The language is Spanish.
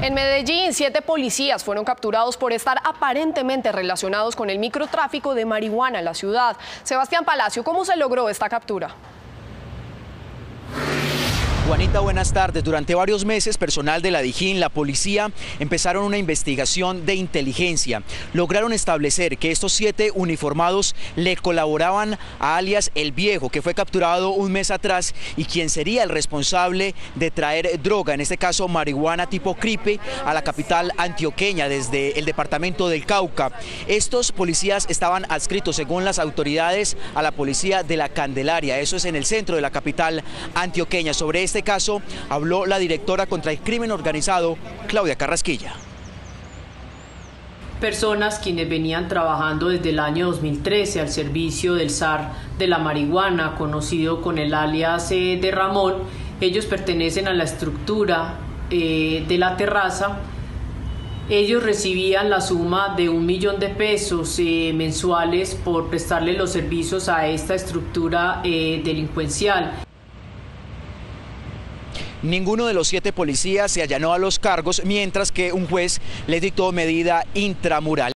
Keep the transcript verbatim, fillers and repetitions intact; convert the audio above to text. En Medellín, siete policías fueron capturados por estar aparentemente relacionados con el microtráfico de marihuana en la ciudad. Sebastián Palacio, ¿cómo se logró esta captura? Juanita, buenas tardes. Durante varios meses, personal de la Dijín, la policía, empezaron una investigación de inteligencia. Lograron establecer que estos siete uniformados le colaboraban a alias El Viejo, que fue capturado un mes atrás y quien sería el responsable de traer droga, en este caso marihuana tipo Cripe, a la capital antioqueña desde el departamento del Cauca. Estos policías estaban adscritos, según las autoridades, a la policía de La Candelaria. Eso es en el centro de la capital antioqueña. Sobre este En este caso habló la directora contra el crimen organizado, Claudia Carrasquilla. Personas quienes venían trabajando desde el año dos mil trece al servicio del zar de la marihuana, conocido con el alias de Ramón. Ellos pertenecen a la estructura eh, de La Terraza. Ellos recibían la suma de un millón de pesos eh, mensuales por prestarle los servicios a esta estructura eh, delincuencial. Ninguno de los siete policías se allanó a los cargos, mientras que un juez les dictó medida intramural.